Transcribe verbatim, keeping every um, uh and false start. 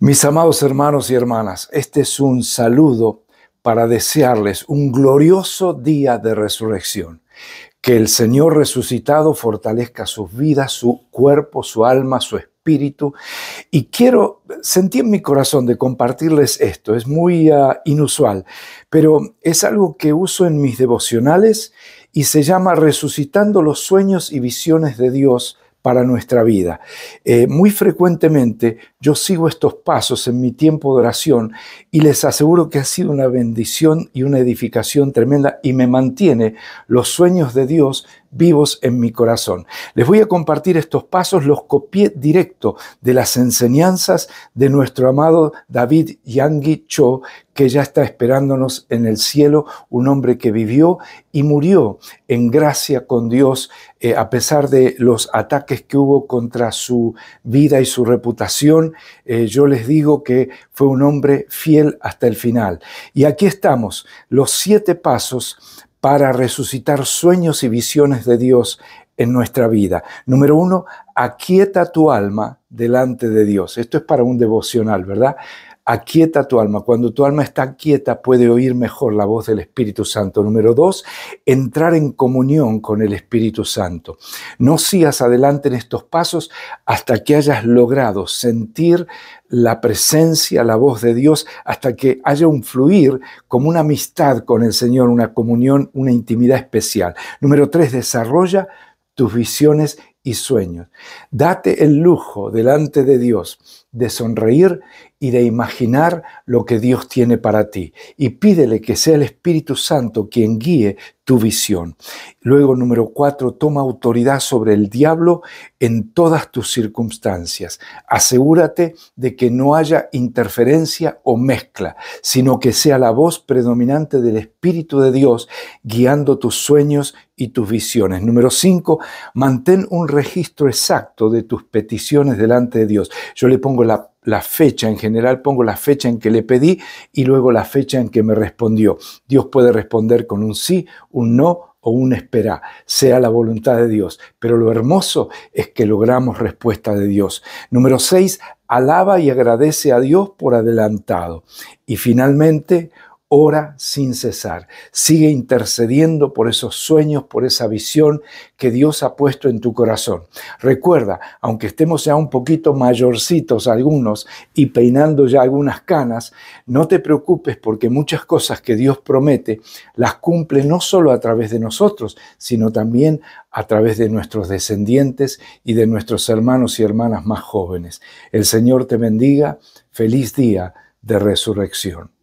Mis amados hermanos y hermanas, este es un saludo para desearles un glorioso día de resurrección. Que el Señor resucitado fortalezca sus vidas, su cuerpo, su alma, su espíritu. Y quiero, sentí en mi corazón de compartirles esto, es muy uh, inusual, pero es algo que uso en mis devocionales y se llama Resucitando los sueños y visiones de Dios para nuestra vida. Eh, muy frecuentemente yo sigo estos pasos en mi tiempo de oración y les aseguro que ha sido una bendición y una edificación tremenda y me mantiene los sueños de Dios vivos en mi corazón. Les voy a compartir estos pasos, los copié directo de las enseñanzas de nuestro amado David Yangui Cho, que ya está esperándonos en el cielo, un hombre que vivió y murió en gracia con Dios, eh, a pesar de los ataques que hubo contra su vida y su reputación. Eh, yo les digo que fue un hombre fiel hasta el final. Y aquí estamos, los siete pasos para resucitar sueños y visiones de Dios en nuestra vida. Número uno, aquieta tu alma delante de Dios. Esto es para un devocional, ¿verdad? Aquieta tu alma. Cuando tu alma está quieta, puede oír mejor la voz del Espíritu Santo. Número dos, entrar en comunión con el Espíritu Santo. No sigas adelante en estos pasos hasta que hayas logrado sentir la presencia, la voz de Dios, hasta que haya un fluir como una amistad con el Señor, una comunión, una intimidad especial. Número tres, desarrolla tus visiones y sueños. Date el lujo delante de Dios de sonreír y de imaginar lo que Dios tiene para ti y pídele que sea el Espíritu Santo quien guíe tu visión. Luego, número cuatro, toma autoridad sobre el diablo en todas tus circunstancias. Asegúrate de que no haya interferencia o mezcla, sino que sea la voz predominante del Espíritu de Dios guiando tus sueños y tus visiones. Número cinco, mantén un registro exacto de tus peticiones delante de Dios. Yo le pongo La, la fecha, en general pongo la fecha en que le pedí y luego la fecha en que me respondió. Dios puede responder con un sí, un no o un espera, sea la voluntad de Dios. Pero lo hermoso es que logramos respuesta de Dios. Número seis, alaba y agradece a Dios por adelantado. Y finalmente, ora sin cesar. Sigue intercediendo por esos sueños, por esa visión que Dios ha puesto en tu corazón. Recuerda, aunque estemos ya un poquito mayorcitos algunos y peinando ya algunas canas, no te preocupes porque muchas cosas que Dios promete las cumple no solo a través de nosotros, sino también a través de nuestros descendientes y de nuestros hermanos y hermanas más jóvenes. El Señor te bendiga. Feliz día de resurrección.